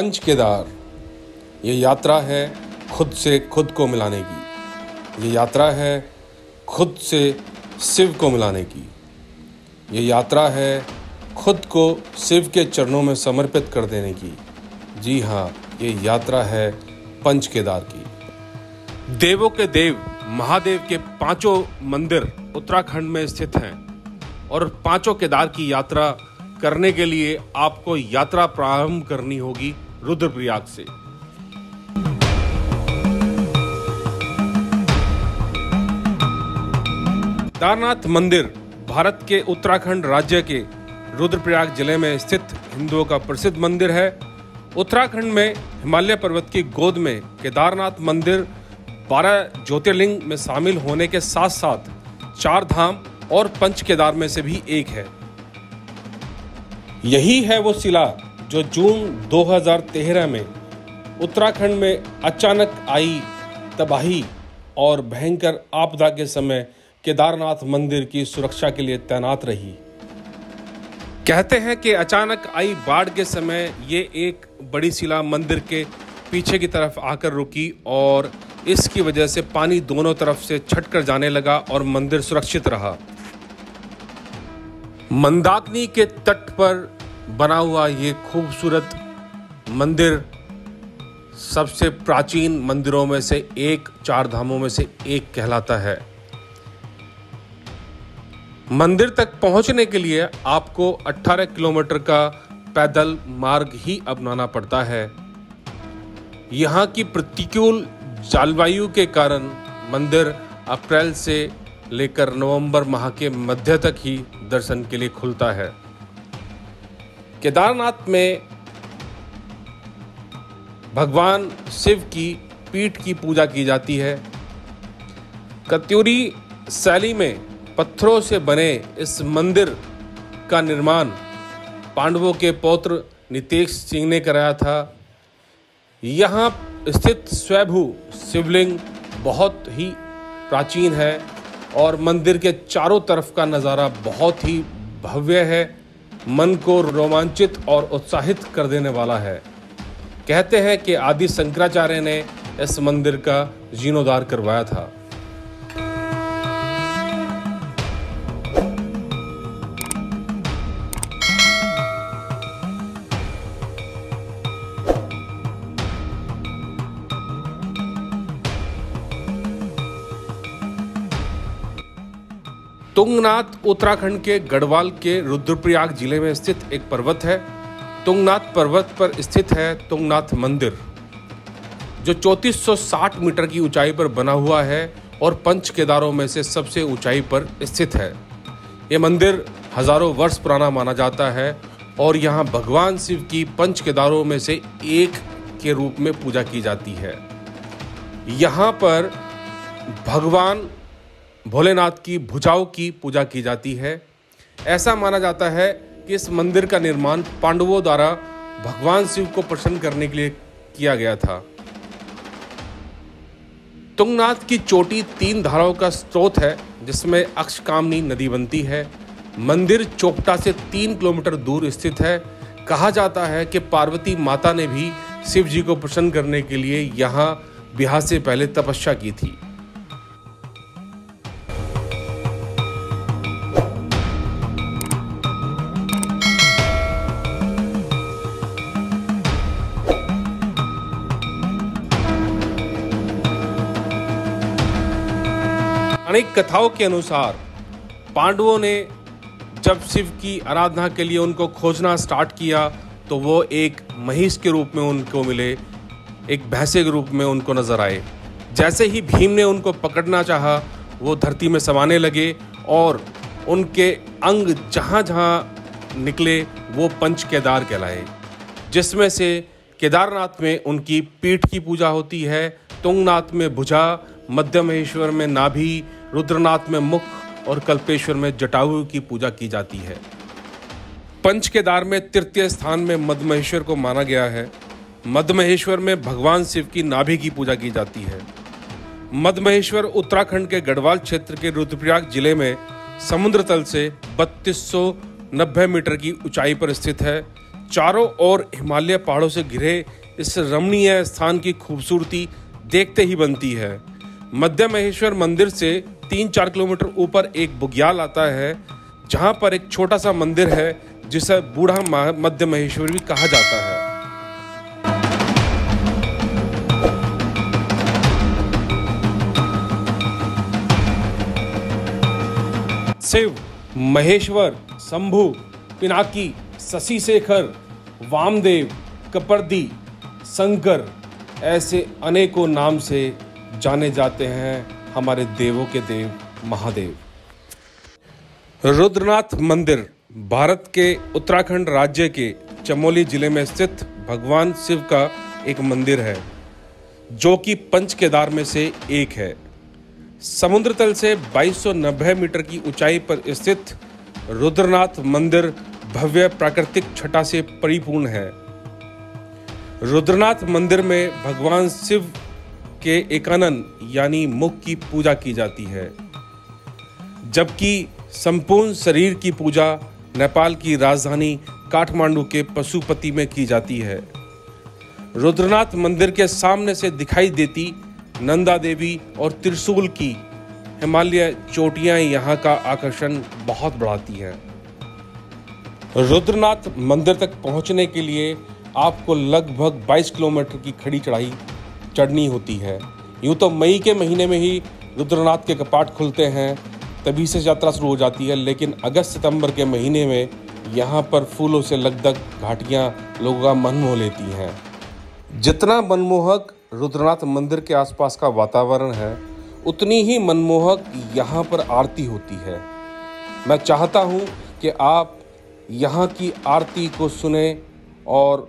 पंचकेदार। ये यात्रा है खुद से खुद को मिलाने की, ये यात्रा है खुद से शिव को मिलाने की, ये यात्रा है खुद को शिव के चरणों में समर्पित कर देने की। जी हाँ, ये यात्रा है पंचकेदार की। देवों के देव महादेव के पांचों मंदिर उत्तराखंड में स्थित हैं और पांचों केदार की यात्रा करने के लिए आपको यात्रा प्रारंभ करनी होगी रुद्रप्रयाग से। केदारनाथ मंदिर भारत के उत्तराखंड राज्य के रुद्रप्रयाग जिले में स्थित हिंदुओं का प्रसिद्ध मंदिर है। उत्तराखंड में हिमालय पर्वत की गोद में केदारनाथ मंदिर 12 ज्योतिर्लिंग में शामिल होने के साथ साथ चार धाम और पंच केदार में से भी एक है। यही है वो शिला जो जून 2013 में उत्तराखंड में अचानक आई तबाही और भयंकर आपदा के समय केदारनाथ मंदिर की सुरक्षा के लिए तैनात रही। कहते हैं कि अचानक आई बाढ़ के समय ये एक बड़ी शिला मंदिर के पीछे की तरफ आकर रुकी और इसकी वजह से पानी दोनों तरफ से छटकर जाने लगा और मंदिर सुरक्षित रहा। मंदाकिनी के तट पर बना हुआ ये खूबसूरत मंदिर सबसे प्राचीन मंदिरों में से एक, चार धामों में से एक कहलाता है। मंदिर तक पहुंचने के लिए आपको 18 किलोमीटर का पैदल मार्ग ही अपनाना पड़ता है। यहाँ की प्रतिकूल जलवायु के कारण मंदिर अप्रैल से लेकर नवंबर माह के मध्य तक ही दर्शन के लिए खुलता है। केदारनाथ में भगवान शिव की पीठ की पूजा की जाती है। कत्यूरी शैली में पत्थरों से बने इस मंदिर का निर्माण पांडवों के पौत्र नितेश सिंह ने कराया था। यहाँ स्थित स्वयंभू शिवलिंग बहुत ही प्राचीन है और मंदिर के चारों तरफ का नज़ारा बहुत ही भव्य है, मन को रोमांचित और उत्साहित कर देने वाला है। कहते हैं कि आदि शंकराचार्य ने इस मंदिर का जीर्णोद्धार करवाया था। तुंगनाथ उत्तराखंड के गढ़वाल के रुद्रप्रयाग जिले में स्थित एक पर्वत है। तुंगनाथ पर्वत पर स्थित है तुंगनाथ मंदिर जो 3460 मीटर की ऊंचाई पर बना हुआ है और पंच केदारों में से सबसे ऊंचाई पर स्थित है। ये मंदिर हजारों वर्ष पुराना माना जाता है और यहाँ भगवान शिव की पंच केदारों में से एक के रूप में पूजा की जाती है। यहाँ पर भगवान भोलेनाथ की भुजाओं की पूजा की जाती है। ऐसा माना जाता है कि इस मंदिर का निर्माण पांडवों द्वारा भगवान शिव को प्रसन्न करने के लिए किया गया था। तुंगनाथ की चोटी 3 धाराओं का स्रोत है जिसमें अक्षकामनी नदी बनती है। मंदिर चोपटा से 3 किलोमीटर दूर स्थित है। कहा जाता है कि पार्वती माता ने भी शिव जी को प्रसन्न करने के लिए यहाँ ब्याह से पहले तपस्या की थी। अनेक कथाओं के अनुसार पांडवों ने जब शिव की आराधना के लिए उनको खोजना स्टार्ट किया तो वो एक महिष के रूप में उनको मिले, एक भैंसे के रूप में उनको नजर आए। जैसे ही भीम ने उनको पकड़ना चाहा वो धरती में समाने लगे और उनके अंग जहाँ जहाँ निकले वो पंच केदार कहलाए, जिसमें से केदारनाथ में उनकी पीठ की पूजा होती है, तुंगनाथ में भुजा, मध्यमहेश्वर में नाभि, रुद्रनाथ में मुख और कल्पेश्वर में जटायु की पूजा की जाती है। पंच केदार में तृतीय स्थान में मध्यमहेश्वर को माना गया है। मध्यमहेश्वर में भगवान शिव की नाभि की पूजा की जाती है। मध्यमहेश्वर उत्तराखंड के गढ़वाल क्षेत्र के रुद्रप्रयाग जिले में समुद्र तल से 3290 मीटर की ऊंचाई पर स्थित है। चारों ओर हिमालय पहाड़ों से घिरे इस रमणीय स्थान की खूबसूरती देखते ही बनती है। मध्यमहेश्वर मंदिर से 3-4 किलोमीटर ऊपर एक बुग्याल आता है, जहां पर एक छोटा सा मंदिर है जिसे बूढ़ा मध्यमहेश्वर भी कहा जाता है। शिव, महेश्वर, शंभु, पिनाकी, शशि शेखर, वामदेव, कपर्दी, शंकर, ऐसे अनेकों नाम से जाने जाते हैं हमारे देवों के देव महादेव। रुद्रनाथ मंदिर भारत के उत्तराखंड राज्य के चमोली जिले में स्थित भगवान शिव का एक मंदिर है, जो कि पंचकेदार में से एक है। समुद्र तल से 2290 मीटर की ऊंचाई पर स्थित रुद्रनाथ मंदिर भव्य प्राकृतिक छटा से परिपूर्ण है। रुद्रनाथ मंदिर में भगवान शिव के एकानन यानी मुख की पूजा की जाती है, जबकि संपूर्ण शरीर की पूजा नेपाल की राजधानी काठमांडू के पशुपति में की जाती है। रुद्रनाथ मंदिर के सामने से दिखाई देती नंदा देवी और त्रिशूल की हिमालय चोटियां यहाँ का आकर्षण बहुत बढ़ाती हैं। रुद्रनाथ मंदिर तक पहुँचने के लिए आपको लगभग 22 किलोमीटर की खड़ी चढ़ाई चढ़नी होती है। यूँ तो मई के महीने में ही रुद्रनाथ के कपाट खुलते हैं, तभी से यात्रा शुरू हो जाती है, लेकिन अगस्त सितंबर के महीने में यहाँ पर फूलों से लगदग घाटियाँ लोगों का मन मोह लेती हैं। जितना मनमोहक रुद्रनाथ मंदिर के आसपास का वातावरण है, उतनी ही मनमोहक यहाँ पर आरती होती है। मैं चाहता हूँ कि आप यहाँ की आरती को सुने और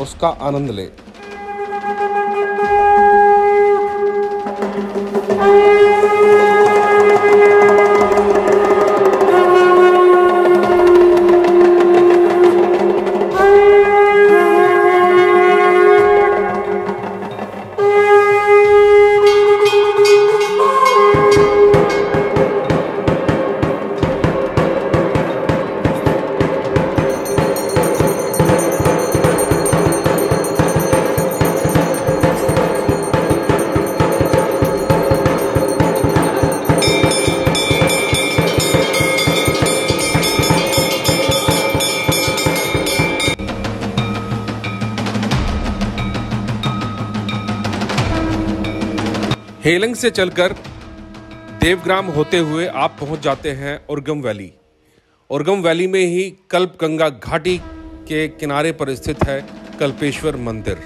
उसका आनंद लें। हेलंग से चलकर देवग्राम होते हुए आप पहुंच जाते हैं ओरगम वैली। ओरगम वैली में ही कल्पगंगा घाटी के किनारे पर स्थित है कल्पेश्वर मंदिर।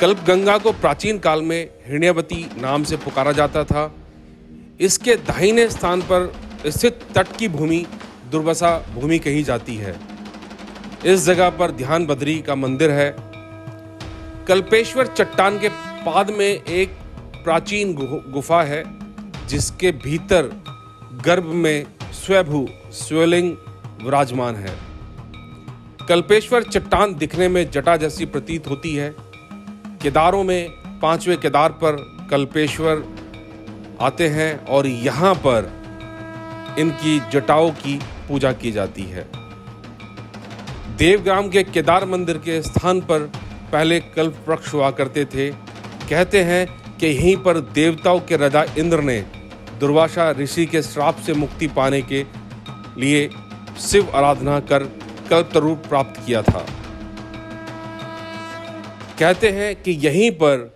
कल्पगंगा को प्राचीन काल में हिरण्यवती नाम से पुकारा जाता था। इसके दाहिने स्थान पर स्थित तट की भूमि दुर्वसा भूमि कही जाती है। इस जगह पर ध्यान बद्री का मंदिर है। कल्पेश्वर चट्टान के पाद में एक प्राचीन गुफा है, जिसके भीतर गर्भ में स्वयंभू शिवलिंग विराजमान है। कल्पेश्वर चट्टान दिखने में जटा जैसी प्रतीत होती है। केदारों में 5वें केदार पर कल्पेश्वर आते हैं और यहाँ पर इनकी जटाओं की पूजा की जाती है। देवग्राम के केदार मंदिर के स्थान पर पहले कल्प वृक्ष हुआ करते थे। कहते हैं कि यहीं पर देवताओं के राजा इंद्र ने दुर्वासा ऋषि के श्राप से मुक्ति पाने के लिए शिव आराधना कर कल्प तरु प्राप्त किया था। कहते हैं कि यहीं पर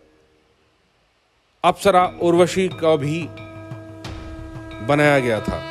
अप्सरा उर्वशी का भी बनाया गया था।